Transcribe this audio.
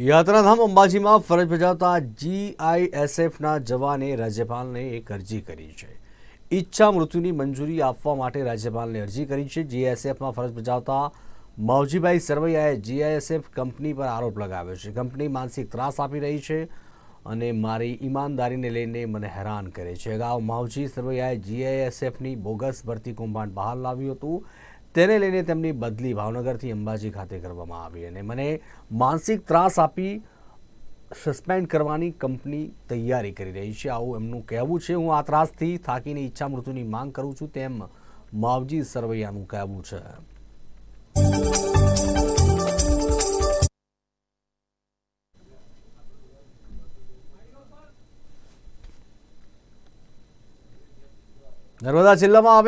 યાત્રાધામ અંબાજીમાં ફરજ બજાવતા GISFના જવાને રાજ્યપાલને એક અરજી કરી છે। ઈચ્છા મૃત્યુની મંજૂરી આપવા માટે રાજ્યપાલને અરજી કરી છે। GISFમાં ફરજ બજાવતા માવજીભાઈ સરવૈયાએ GISF કંપની પર આરોપ લગાવ્યો છે। કંપની માનસિક ત્રાસ આપી રહી છે અને મારી ઈમાનદારીને લઈને મને હેરાન કરે છે। અગાઉ માવજી સરવૈયાએ GISFની બોગસ ભરતી કૌભાંડ બહાર લાવ્યું હતું। तेने लेने तेमनी बदली भावनगर थी अंबाजी खाते करवामां आवी अने मने मानसिक त्रास आपी सस्पेन्ड करवानी कंपनी तैयारी करी रही छे। आवुं एमनुं कहेवुं छे। हूँ आ त्रासथी थाकीने इच्छा मृत्युनी मांग करूं छुं तेम मावजी सरवैयानुं कहेवुं छे। नर्मदा जिल्लामां